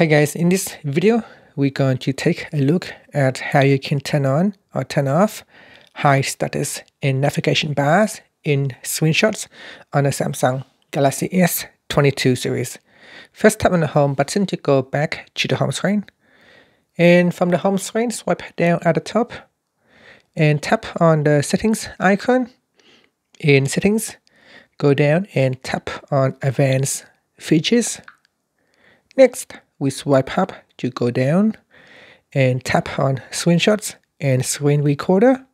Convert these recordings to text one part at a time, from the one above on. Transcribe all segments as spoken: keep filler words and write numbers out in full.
Hey guys, in this video we're going to take a look at how you can turn on or turn off high status and navigation bars in screenshots on a Samsung Galaxy S twenty-two series. First, tap on the home button to go back to the home screen, and from the home screen swipe down at the top and tap on the settings icon. In settings, go down and tap on advanced features. Next, we swipe up to go down and tap on screenshots and screen recorder.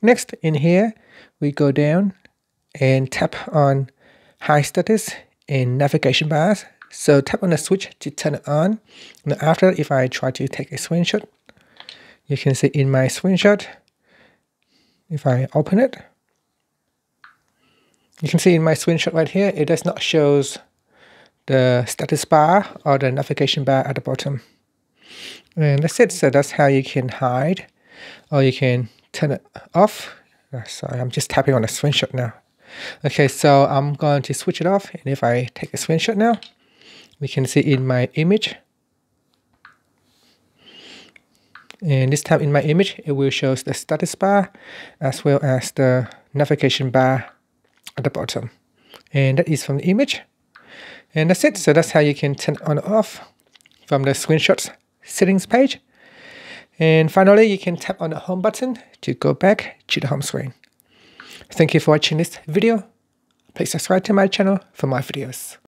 Next, in here, we go down and tap on high status and navigation bars. So tap on the switch to turn it on. Now after, if I try to take a screenshot, you can see in my screenshot, if I open it, you can see in my screenshot right here, it does not shows the status bar or the navigation bar at the bottom. And that's it. So that's how you can hide or you can turn it off. Sorry, I'm just tapping on a screenshot now. Okay, so I'm going to switch it off. And if I take a screenshot now, we can see in my image. And this time in my image, it will show the status bar as well as the navigation bar at the bottom. And that is from the image. And that's it. So that's how you can turn on and off from the screenshots settings page. And finally, you can tap on the home button to go back to the home screen. Thank you for watching this video. Please subscribe to my channel for more videos.